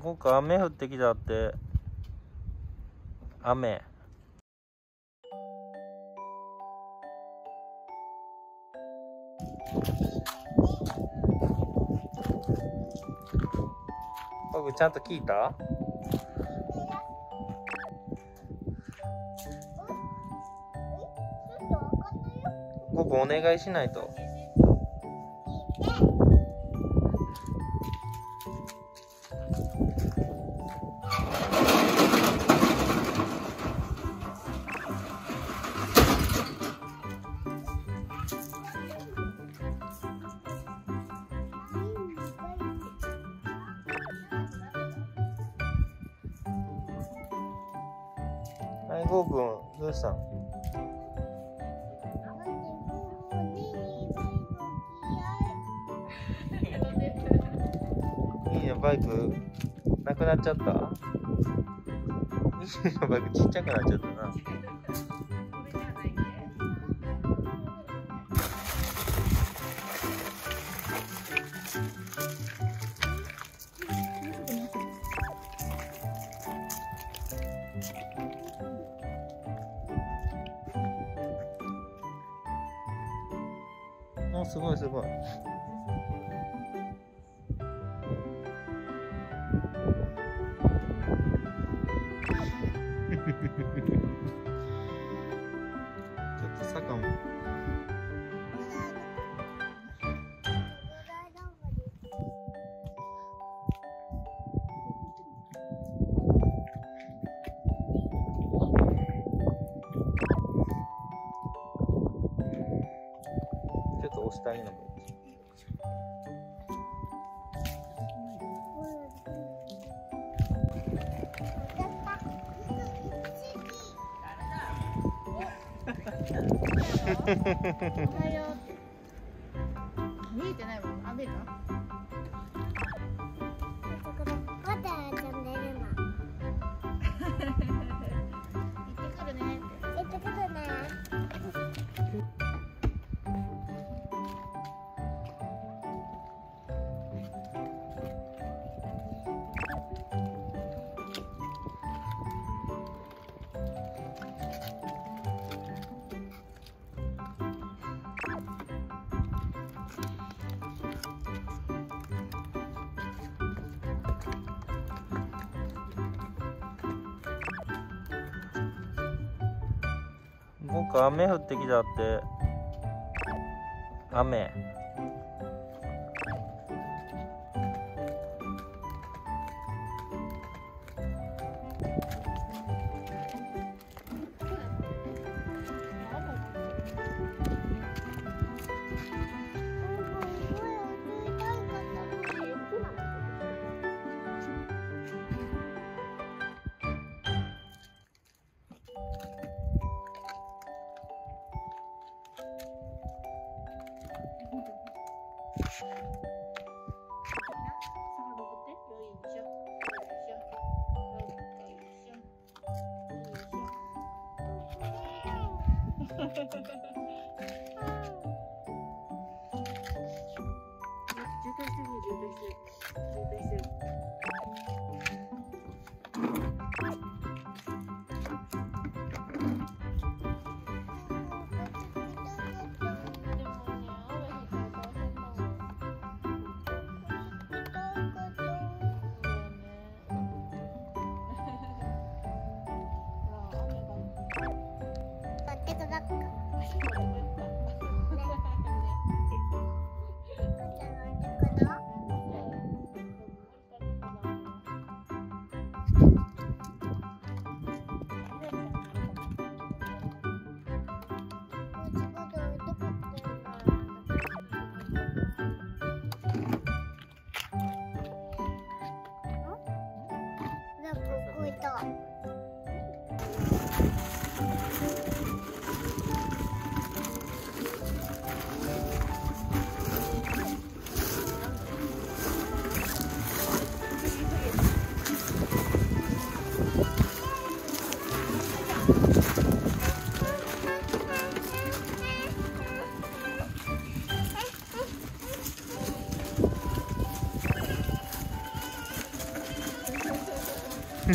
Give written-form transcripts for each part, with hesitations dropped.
今回雨降ってきたって。雨。僕ちゃんと聞いた？僕お願いしないと。はい、ゴーくん、どうしたん？バイクなくなっちゃった。西のバイクちっちゃくなっちゃったな。お、すごいすごい。したいのもいい。おはよう。見えてないもん。あ、見えた？また遊んでるの。行ってくるね。行ってくるね。僕雨降ってきたって。雨。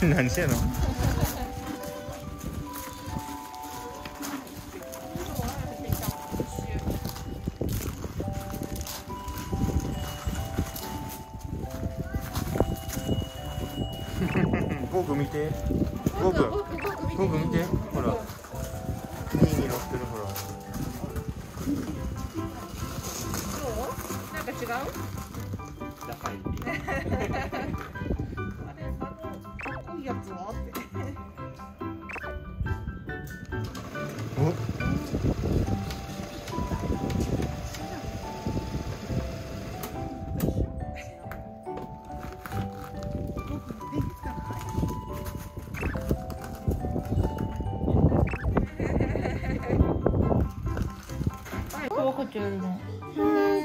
Un anciano.僕見て。僕見て。ほら。ニーニー乗ってるほら。どう？なんか違う？高い。あれ、濃いやつはって。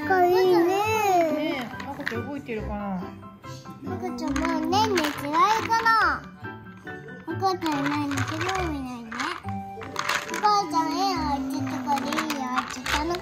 かいいね。ねえ、赤ちゃん動いてるかな。赤ちゃんもうねんねつらいかな。赤ちゃんないのけど見ないね。お母ちゃん絵をちょっとこれいいよちったのか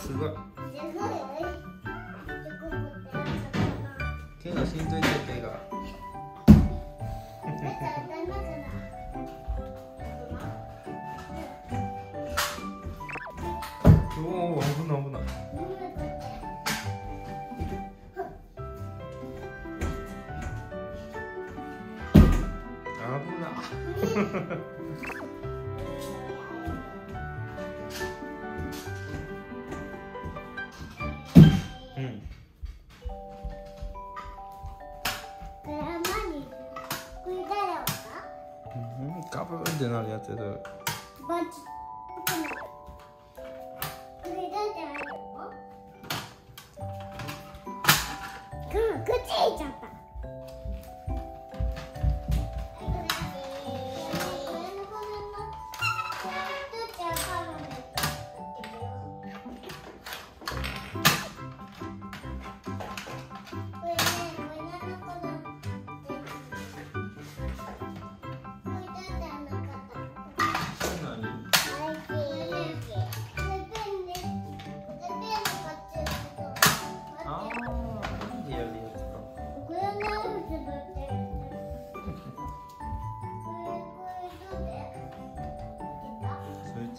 すごい。手がしんどいね、手が。おお、危ない危ない。危ない。ガブーってなるやつだよ。 끝에 있잖아.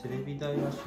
テレビ台らしい。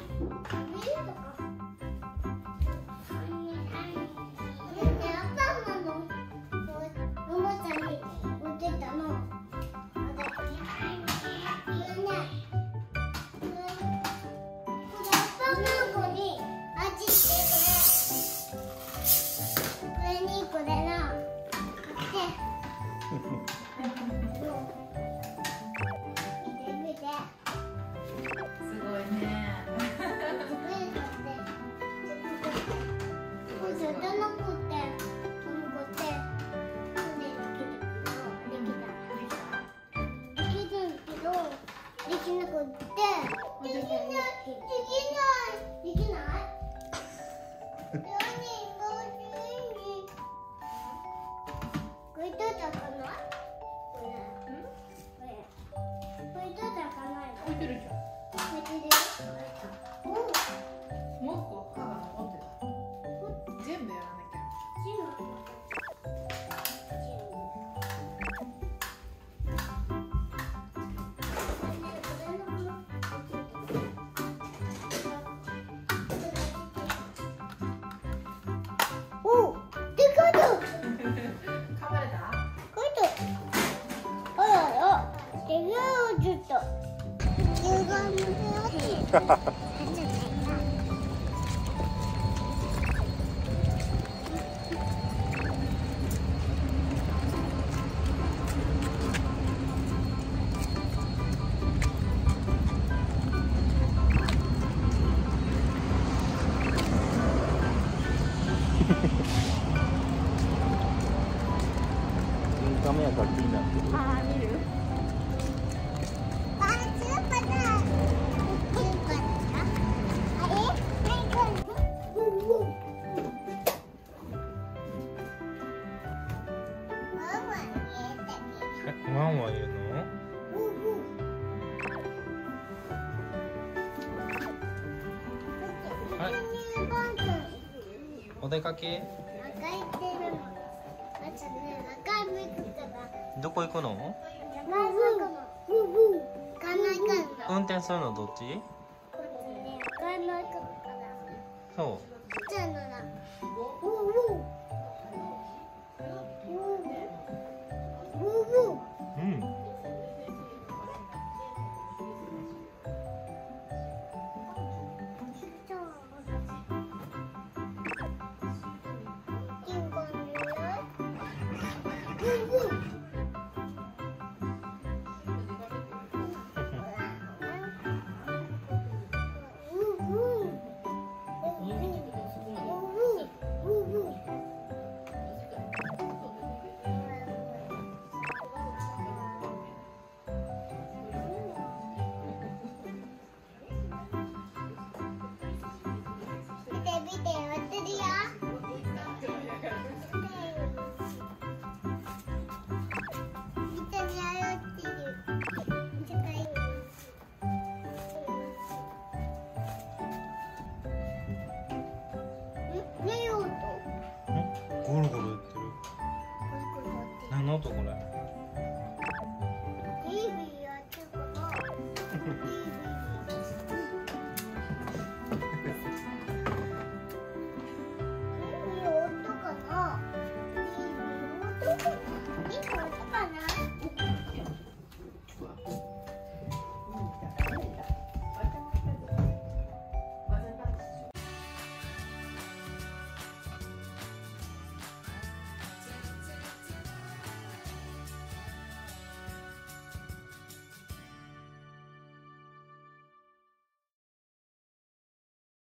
ハハハ。お出かけ？どこ行くの？運転するのどっち？そう。